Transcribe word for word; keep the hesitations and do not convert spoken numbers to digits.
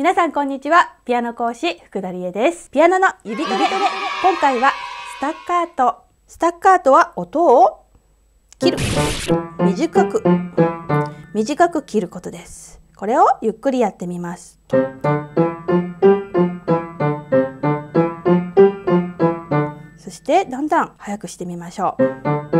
皆さんこんにちは。ピアノ講師福田理恵です。ピアノの指トレ、今回はスタッカート。スタッカートは音を切る、短く短く切ることです。これをゆっくりやってみます。そしてだんだん速くしてみましょう。